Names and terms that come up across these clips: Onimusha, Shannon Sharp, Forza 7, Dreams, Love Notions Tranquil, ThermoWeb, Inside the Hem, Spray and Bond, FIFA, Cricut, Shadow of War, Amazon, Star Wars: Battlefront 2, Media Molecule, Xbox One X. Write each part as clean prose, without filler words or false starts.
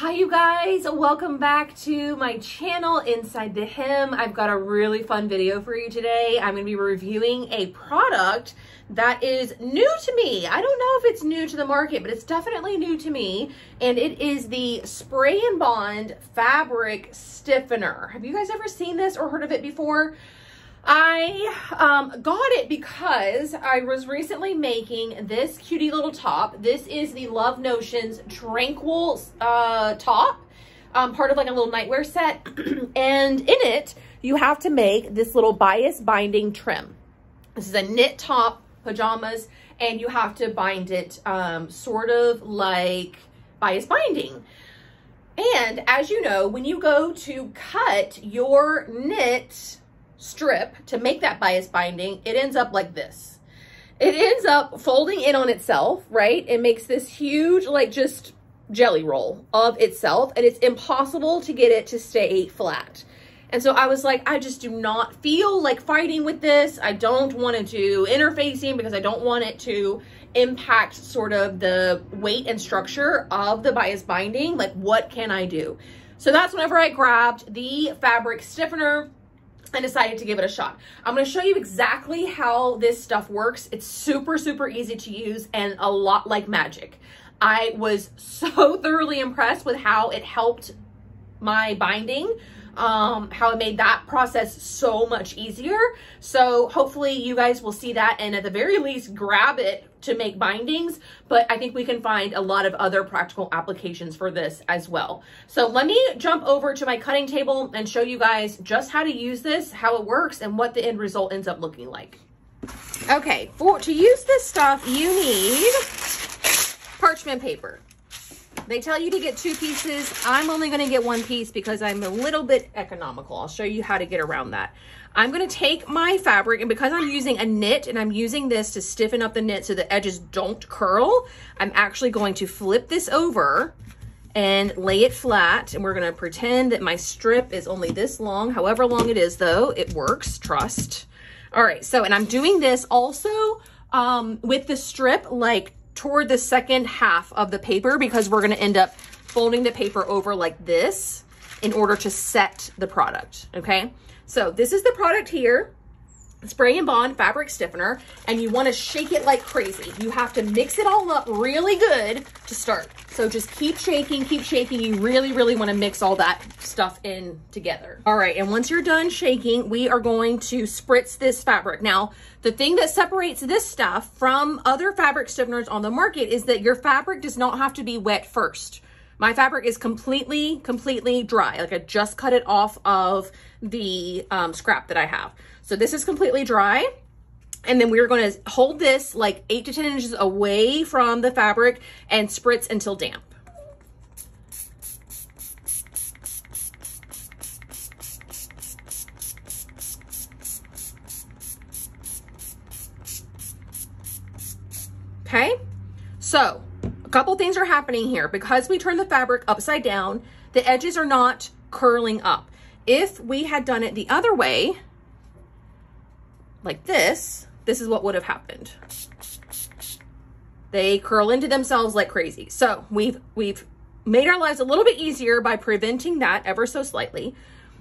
Hi you guys, welcome back to my channel, Inside the Hem. I've got a really fun video for you today. I'm gonna be reviewing a product that is new to me. I don't know if it's new to the market, but it's definitely new to me. And it is the Spray and Bond Fabric Stiffener. Have you guys ever seen this or heard of it before? I got it because I was recently making this cutie little top. This is the Love Notions Tranquil top, part of like a little nightwear set. And in it, you have to make this little bias binding trim. This is a knit top, pajamas, and you have to bind it sort of like bias binding. And as you know, when you go to cut your knit strip to make that bias binding, it ends up like this. It ends up folding in on itself, right? It makes this huge, like, just jelly roll of itself, and it's impossible to get it to stay flat. And so I was like, I just do not feel like fighting with this. I don't want to do interfacing because I don't want it to impact sort of the weight and structure of the bias binding. Like, what can I do? So that's whenever I grabbed the fabric stiffener and decided to give it a shot. I'm going to show you exactly how this stuff works. It's super, super easy to use and a lot like magic. I was so thoroughly impressed with how it helped my binding, how it made that process so much easier. So hopefully you guys will see that and at the very least grab it to make bindings, but I think we can find a lot of other practical applications for this as well. So let me jump over to my cutting table and show you guys just how to use this, how it works, and what the end result ends up looking like. Okay, to use this stuff, you need parchment paper. They tell you to get 2 pieces. I'm only gonna get 1 piece because I'm a little bit economical. I'll show you how to get around that. I'm gonna take my fabric, and because I'm using a knit and I'm using this to stiffen up the knit so the edges don't curl, I'm actually going to flip this over and lay it flat. And we're gonna pretend that my strip is only this long. However long it is though, it works, trust. All right, so, and I'm doing this also with the strip like toward the second half of the paper because we're gonna end up folding the paper over like this in order to set the product, okay? So this is the product here, Spray and Bond Fabric Stiffener, and you wanna shake it like crazy. You have to mix it all up really good to start. So just keep shaking. You really, really wanna mix all that stuff in together. All right, and once you're done shaking, we are going to spritz this fabric. Now, the thing that separates this stuff from other fabric stiffeners on the market is that your fabric does not have to be wet first. My fabric is completely, completely dry. Like I just cut it off of the scrap that I have. So this is completely dry. And then we're gonna hold this like 8 to 10 inches away from the fabric and spritz until damp. Okay, so a couple things are happening here. Because we turned the fabric upside down, the edges are not curling up. If we had done it the other way, like this is what would have happened. They curl into themselves like crazy. So we've made our lives a little bit easier by preventing that ever so slightly.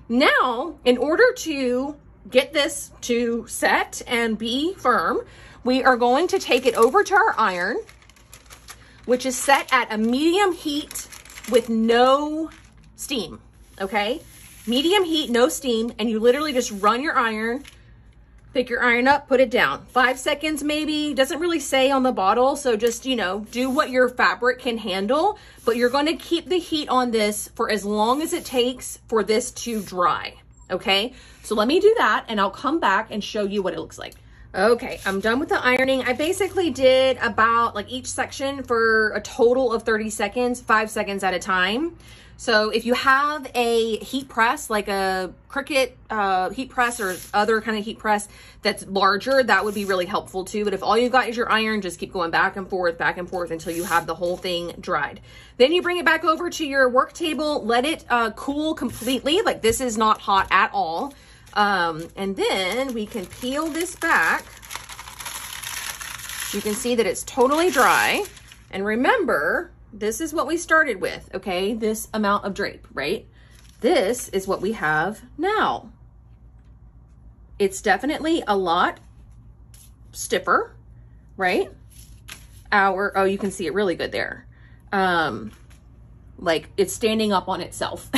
Now, in order to get this to set and be firm, we are going to take it over to our iron, which is set at a medium heat with no steam, okay? Medium heat, no steam, and you literally just run your iron, pick your iron up, put it down. 5 seconds maybe, doesn't really say on the bottle, so just, you know, do what your fabric can handle, but you're gonna keep the heat on this for as long as it takes for this to dry, okay? So let me do that, and I'll come back and show you what it looks like. Okay, I'm done with the ironing. I basically did about like each section for a total of 30 seconds, 5 seconds at a time. So if you have a heat press, like a Cricut heat press or other kind of heat press that's larger, that would be really helpful too. But if all you've got is your iron, just keep going back and forth until you have the whole thing dried. Then you bring it back over to your work table, let it cool completely. Like this is not hot at all. And then we can peel this back. You can see that it's totally dry. And remember, This is what we started with, okay? This amount of drape, right? This is what we have now. It's definitely a lot stiffer, right? Oh, you can see it really good there. Like it's standing up on itself.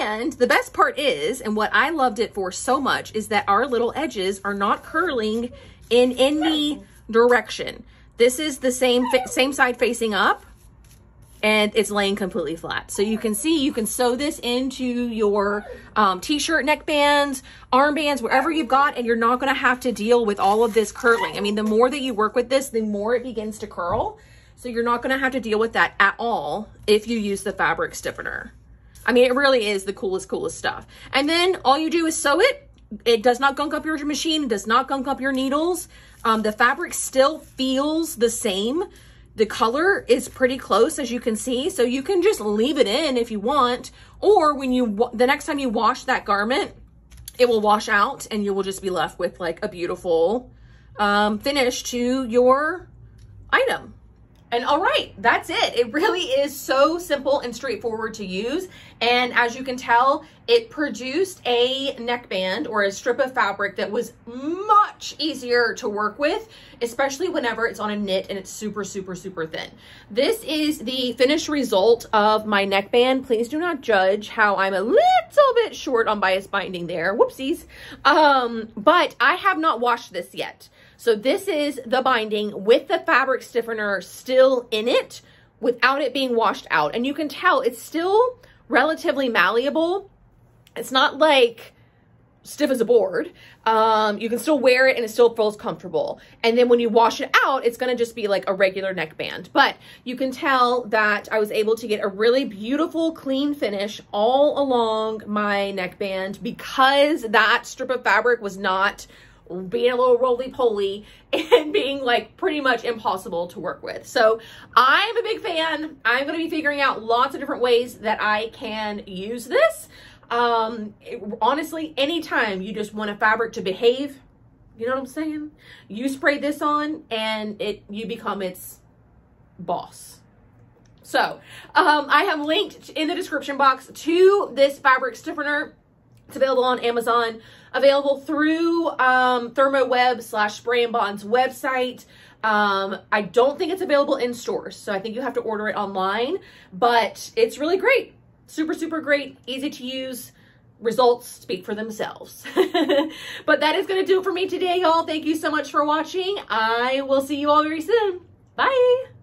And the best part is, and what I loved it for so much, is that our little edges are not curling in any direction. This is the same side facing up, and it's laying completely flat. So you can see, you can sew this into your t-shirt, neckbands, armbands, wherever you've got, and you're not gonna have to deal with all of this curling. I mean, the more that you work with this, the more it begins to curl. So you're not gonna have to deal with that at all if you use the fabric stiffener. I mean, it really is the coolest stuff. And then all you do is sew it. It does not gunk up your machine. It does not gunk up your needles. The fabric still feels the same. The color is pretty close, as you can see. So you can just leave it in if you want, or when you, the next time you wash that garment, it will wash out and you will just be left with like a beautiful finish to your item. And all right, that's it. It really is so simple and straightforward to use. And as you can tell, it produced a neckband or a strip of fabric that was much easier to work with, especially whenever it's on a knit and it's super, super, super thin. This is the finished result of my neckband. Please do not judge how I'm a little bit short on bias binding there. Whoopsies. But I have not washed this yet. So this is the binding with the fabric stiffener still in it without it being washed out. And you can tell it's still relatively malleable. It's not like stiff as a board. You can still wear it and it still feels comfortable. And then when you wash it out, it's gonna just be like a regular neckband. But you can tell that I was able to get a really beautiful, clean finish all along my neckband because that strip of fabric was not being a little roly-poly and being like pretty much impossible to work with. So I'm a big fan. I'm going to be figuring out lots of different ways that I can use this. Honestly, anytime you just want a fabric to behave, you know what I'm saying? You spray this on and you become its boss. So I have linked in the description box to this fabric stiffener. It's available on Amazon, available through ThermoWeb / Spray and Bond's website. I don't think it's available in stores, so I think you have to order it online, but it's really great. Super, super great, easy to use. Results speak for themselves. But that is going to do it for me today, y'all. Thank you so much for watching. I will see you all very soon. Bye.